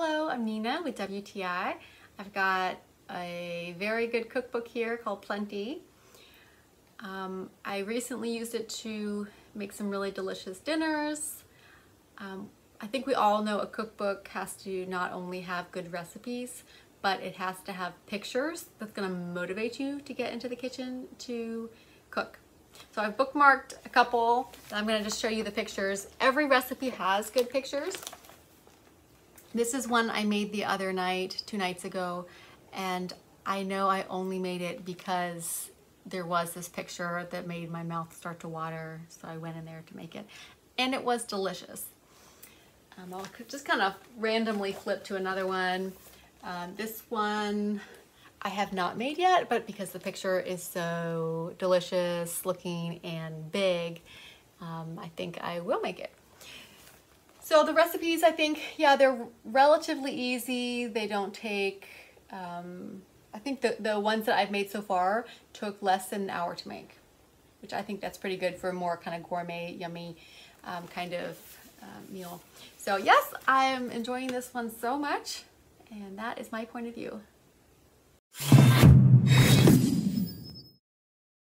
Hello, I'm Nina with WTI. I've got a very good cookbook here called Plenty. I recently used it to make some really delicious dinners. I think we all know a cookbook has to not only have good recipes, but it has to have pictures that's going to motivate you to get into the kitchen to cook. So I've bookmarked a couple. I'm going to just show you the pictures. Every recipe has good pictures. This is one I made the other night, 2 nights ago, and I know I only made it because there was this picture that made my mouth start to water, so I went in there to make it, and it was delicious. I'll just kind of randomly flip to another one. This one I have not made yet, but because the picture is so delicious looking and big, I think I will make it. So the recipes, I think, yeah, they're relatively easy. They don't take, I think the ones that I've made so far took less than an hour to make, which I think that's pretty good for a more kind of gourmet, yummy kind of meal. So yes, I am enjoying this one so much. And that is my point of view.